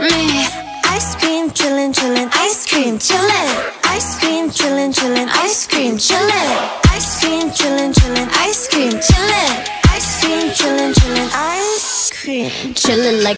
me. Ice cream chillin', chillin', ice cream chillin'. Ice cream chillin', chillin', ice cream chillin'. Ice cream chillin', chillin', ice cream chillin'. Ice cream chillin', chillin', ice cream chillin' like